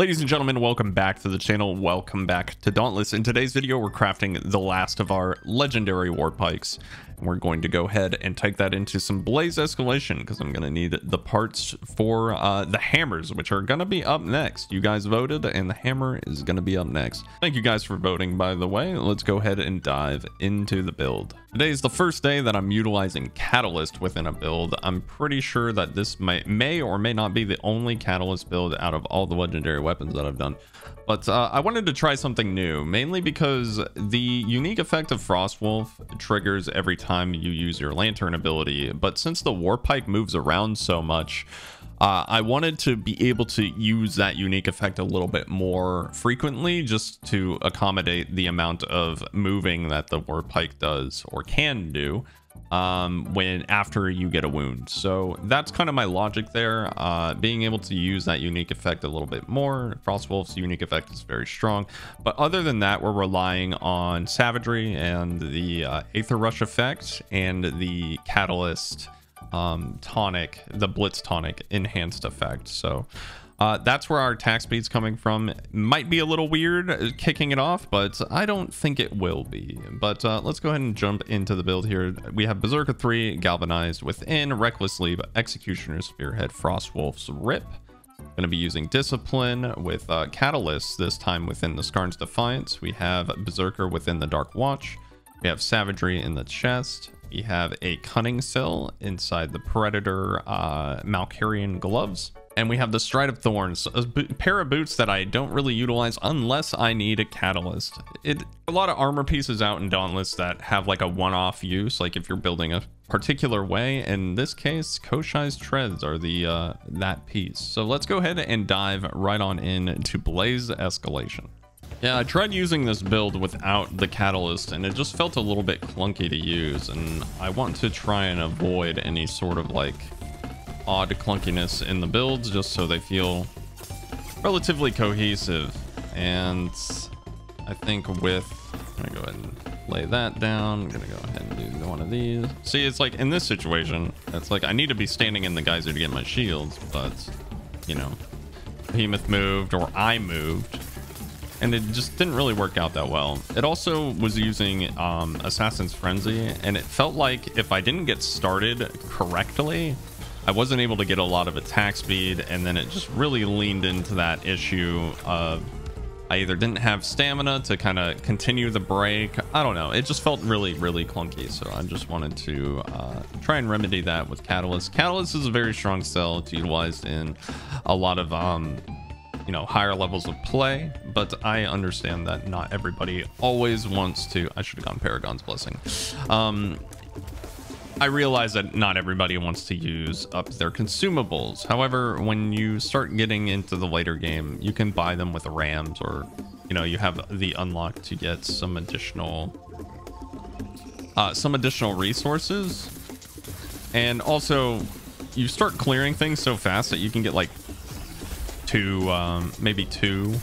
Ladies and gentlemen, welcome back to the channel. Welcome back to Dauntless. In today's video, we're crafting the last of our legendary Warpikes. We're going to go ahead and take that into some Blaze Escalation because I'm going to need the parts for the hammers, which are going to be up next. You guys voted and the hammer is going to be up next. Thank you guys for voting, by the way. Let's go ahead and dive into the build. Today is the first day that I'm utilizing Catalyst within a build. I'm pretty sure that this may or may not be the only Catalyst build out of all the legendary weapons that I've done. But I wanted to try something new, mainly because the unique effect of Frostwolf triggers every time you use your Lantern ability. But since the Warpike moves around so much, I wanted to be able to use that unique effect a little bit more frequently just to accommodate the amount of moving that the Warpike does or can do when after you get a wound. So that's kind of my logic there, being able to use that unique effect a little bit more. Frostwolf's unique effect is very strong, but other than that, we're relying on Savagery and the Aether Rush effect and the Catalyst tonic, the Blitz Tonic enhanced effect. So that's where our attack speed's coming from. It might be a little weird kicking it off, but I don't think it will be. But let's go ahead and jump into the build here. We have Berserker III, Galvanized, Within, Reckless Leap, Executioner's Spearhead, Frostwolf's Rip. Going to be using Discipline with Catalyst, this time within the Skarn's Defiance. We have Berserker within the Dark Watch. We have Savagery in the chest. We have a Cunning Cell inside the Predator Malkarion Gloves. And we have the Stride of Thorns, a pair of boots that I don't really utilize unless I need a Catalyst. A lot of armor pieces out in Dauntless that have like a one-off use, like if you're building a particular way. In this case, Koshai's Treads are the that piece. So let's go ahead and dive right on in to Blaze Escalation. Yeah, I tried using this build without the Catalyst and it just felt a little bit clunky to use, and I want to try and avoid any sort of like odd clunkiness in the builds just so they feel relatively cohesive. And I think I'm gonna go ahead and lay that down. I'm gonna go ahead and do one of these. See, it's like in this situation, it's like I need to be standing in the geyser to get my shields, but you know, Behemoth moved or I moved. And it just didn't really work out that well. It also was using Assassin's Frenzy, and it felt like if I didn't get started correctly, I wasn't able to get a lot of attack speed, and then it just really leaned into that issue of I either didn't have stamina to kind of continue the break. I don't know. It just felt really, really clunky, so I just wanted to try and remedy that with Catalyst. Catalyst is a very strong cell. It's utilized in a lot of you know, higher levels of play, but I understand that not everybody always wants to. I should have gone Paragon's Blessing. I realize that not everybody wants to use up their consumables. However, when you start getting into the later game, you can buy them with rams, or you know, you have the unlock to get some additional resources, and also you start clearing things so fast that you can get like maybe two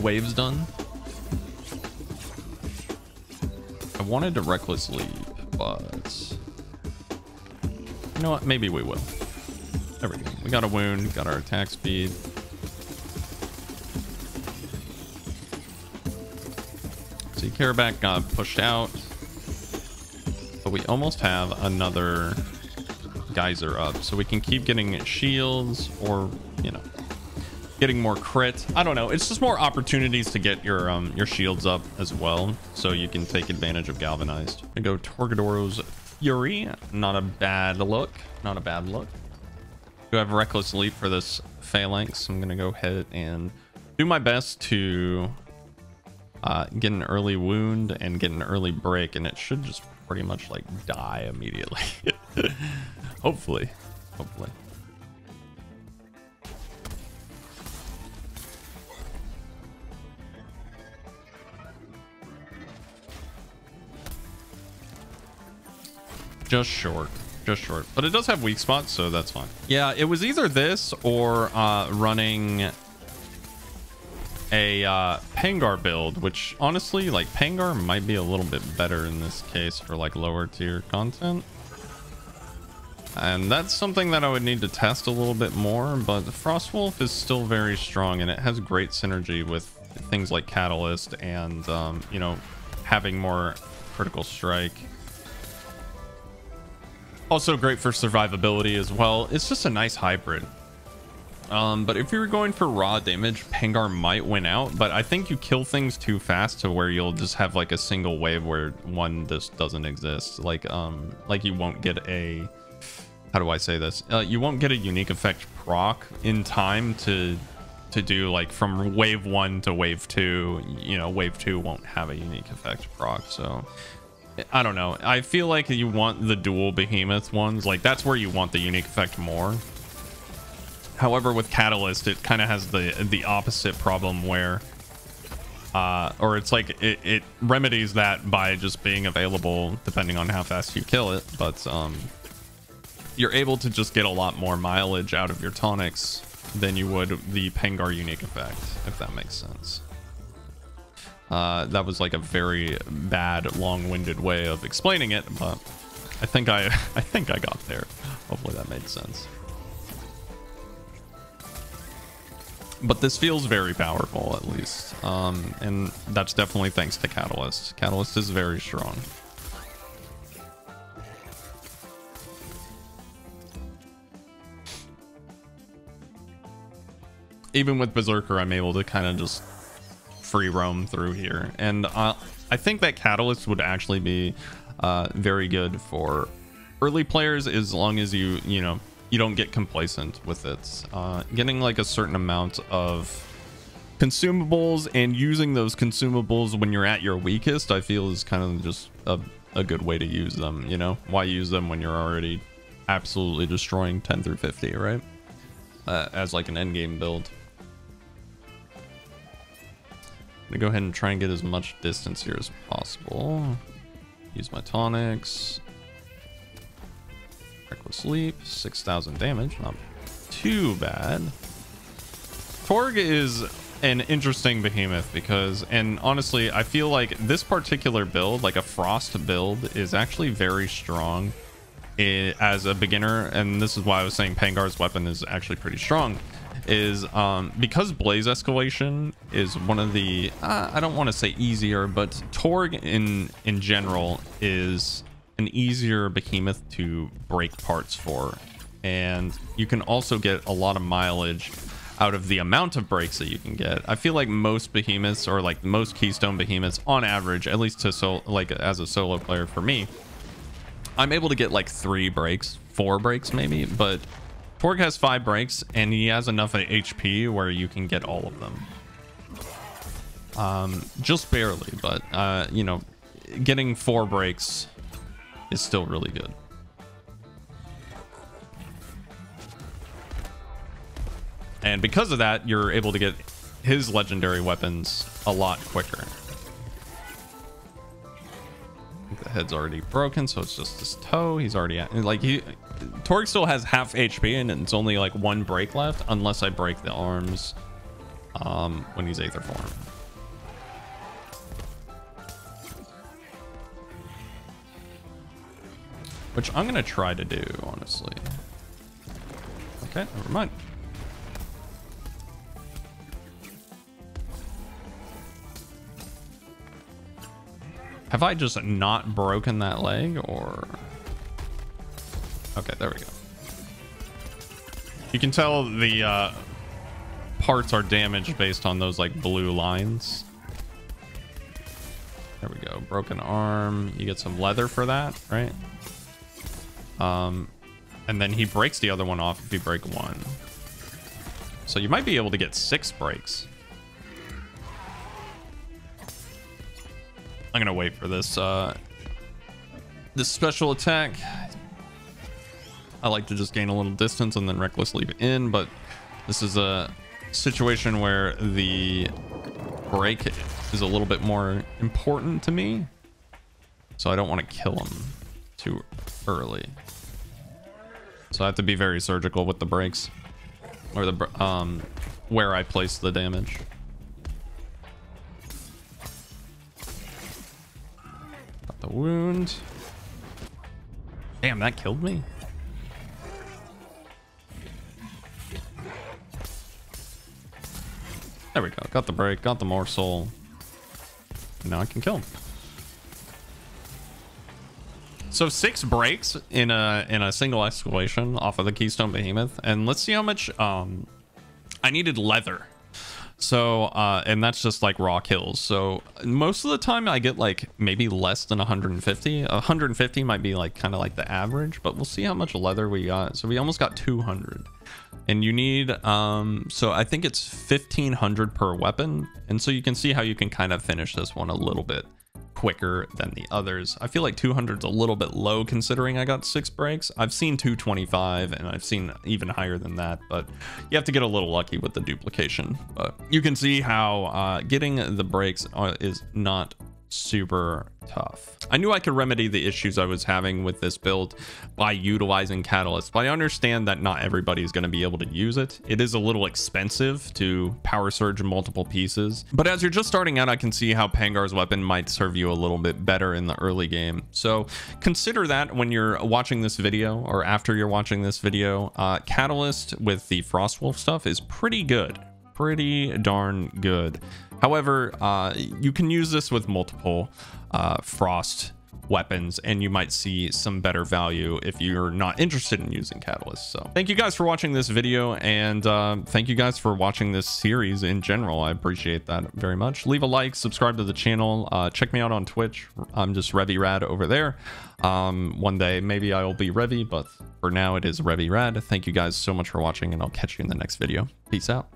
waves done. I wanted to Reckless Leap, but you know what? Maybe we will. There we go. We got a wound, got our attack speed. See, Carabak got pushed out, but we almost have another geyser up, so we can keep getting shields or, you know, getting more crit. I don't know. It's just more opportunities to get your shields up as well, so you can take advantage of Galvanized. I go Torgadoro's Fury. Not a bad look. Not a bad look. Do have Reckless Leap for this phalanx. I'm gonna go ahead and do my best to get an early wound and get an early break, and it should just pretty much like die immediately. Hopefully. Just short. But it does have weak spots, so that's fine. Yeah, it was either this or running a Pangar build, which honestly, like, Pangar might be a little bit better in this case for like lower tier content. And that's something that I would need to test a little bit more, but the Frostwolf is still very strong and it has great synergy with things like Catalyst and, you know, having more critical strike. Also great for survivability as well. It's just a nice hybrid. But if you were going for raw damage, Pangar might win out, but I think you kill things too fast to where you'll just have like a single wave where one just doesn't exist. Like you won't get a... How do I say this? You won't get a unique effect proc in time to do like from wave one to wave two. You know, wave two won't have a unique effect proc. So I don't know. I feel like you want the dual behemoth ones. Like that's where you want the unique effect more. However, with Catalyst, it kind of has the opposite problem where, or it's like it remedies that by just being available depending on how fast you kill it. But you're able to just get a lot more mileage out of your tonics than you would the Pangar unique effect, if that makes sense. That was like a very bad, long-winded way of explaining it, but I think I got there. Hopefully that made sense. But this feels very powerful, at least, and that's definitely thanks to Catalyst. Catalyst is very strong. Even with Berserker, I'm able to kind of just free roam through here. And I think that Catalyst would actually be very good for early players as long as you know, you don't get complacent with it. Getting like a certain amount of consumables and using those consumables when you're at your weakest, I feel is kind of just a good way to use them, you know? Why use them when you're already absolutely destroying 10 through 50, right? As like an endgame build. I'm gonna go ahead and try and get as much distance here as possible. Use my tonics. Reckless Leap, 6,000 damage, not too bad. Torg is an interesting behemoth because, and honestly, I feel like this particular build, like a Frost build, is actually very strong as a beginner, and this is why I was saying Pangar's weapon is actually pretty strong, is because Blaze Escalation is one of the, I don't want to say easier, but Torg in general is an easier behemoth to break parts for, and you can also get a lot of mileage out of the amount of breaks that you can get. I feel like most behemoths, or like most keystone behemoths on average, at least to like as a solo player for me, I'm able to get like 3 breaks, 4 breaks maybe, but Torg has 5 breaks and he has enough HP where you can get all of them. Just barely, but you know, getting 4 breaks is still really good. And because of that, you're able to get his legendary weapons a lot quicker. The head's already broken, so it's just his toe. He's already at, like, Torg still has half HP and it's only like 1 break left unless I break the arms when he's Aether form. Which I'm gonna try to do, honestly. Okay, never mind. Have I just not broken that leg, or... Okay, there we go. You can tell the parts are damaged based on those, like, blue lines. There we go. Broken arm. You get some leather for that, right? And then he breaks the other one off if you break one. So you might be able to get 6 breaks. I'm gonna wait for this this special attack. I like to just gain a little distance and then Reckless Leap in, but this is a situation where the break is a little bit more important to me, so I don't want to kill him too early, so I have to be very surgical with the breaks or the where I place the damage. The wound. Damn, that killed me. There we go. Got the break, got the morsel. Now I can kill him. So 6 breaks in a single escalation off of the Keystone Behemoth, and let's see how much I needed leather. So and that's just like raw kills. So most of the time I get like maybe less than 150. 150 might be like kind of like the average, but we'll see how much leather we got. So we almost got 200. And you need so I think it's 1500 per weapon, and so you can see how you can kind of finish this one a little bit quicker than the others. I feel like 200's a little bit low considering I got 6 breaks. I've seen 225 and I've seen even higher than that, but you have to get a little lucky with the duplication. But you can see how getting the breaks is not super tough. I knew I could remedy the issues I was having with this build by utilizing Catalyst, but I understand that not everybody is going to be able to use it. It is a little expensive to power surge multiple pieces, but as you're just starting out, I can see how Pangar's weapon might serve you a little bit better in the early game. So consider that when you're watching this video or after you're watching this video. Catalyst with the Frostwolf stuff is pretty good, pretty darn good. However, you can use this with multiple frost weapons, and you might see some better value if you're not interested in using Catalyst. So thank you guys for watching this video, and thank you guys for watching this series in general. I appreciate that very much. Leave a like, subscribe to the channel, check me out on Twitch. I'm just RevyRad over there. One day maybe I'll be Revy, but for now it is RevyRad. Thank you guys so much for watching, and I'll catch you in the next video. Peace out.